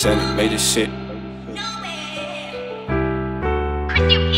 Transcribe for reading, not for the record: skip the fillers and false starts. Sandy made this shit. No way.